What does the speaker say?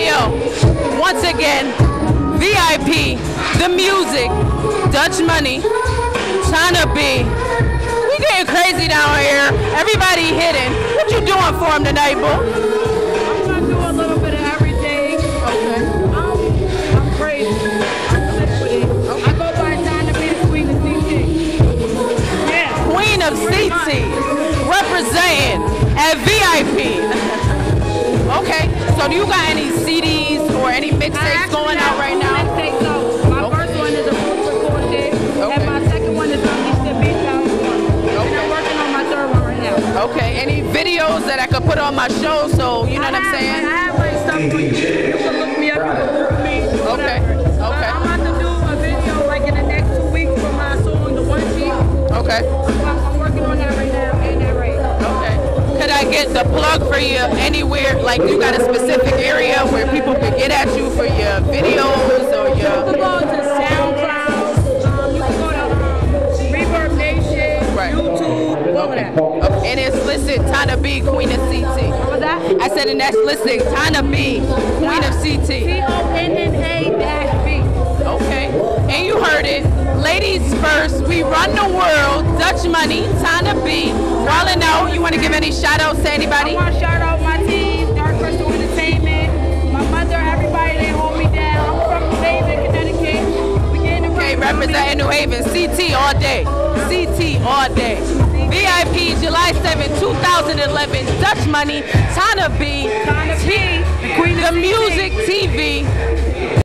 Ayo, once again, VIP, the music, Dutch Money, Tonna B. We getting crazy down here. Everybody hitting. What you doing for him tonight, boo? I'm trying to do a little bit of everything. Okay. I'm crazy. I'm lit with it. I go by Tonna B, the Queen of C. Yeah. Queen of C, representing at VIP. Okay, so do you got any CDs or any mixtapes going out right now? I actually have two mixtapes out. My first one is a recorded, and my second one is released in May 2021. And I'm working on my third one right now. Okay, any videos that I could put on my show, so you know what I'm saying? I have like stuff for you. You can look me up, you can look me, whatever. Okay, okay. I'm about to do a video like in the next 2 weeks for my song, The One G. Okay. I'm working on that right now, and that right now. Okay. Could I get the plug for you anywhere? Like, you got a specific area where people can get at you for your videos or your... You can go to SoundCloud, you can go to Reverb Nation, right. YouTube, all okay. That. Okay. And it's listed Tonna B, Queen of CT. What was that? I said, and that's listed Tonna B, Queen of CT. Tonna-B. Okay. And you heard it. Ladies first, we run the world. Dutch Money, Tonna B. Wildin' out, you want to give any shout-outs to anybody? I want to shout out my team, Dark Crystal Entertainment, my mother, everybody that hold me down. I'm from New Haven, Connecticut. We're getting the okay, representing New Haven. CT all day. CT all day. VIP, July 7, 2011. Dutch Money, Tonna B. Tonna B. The Music TV.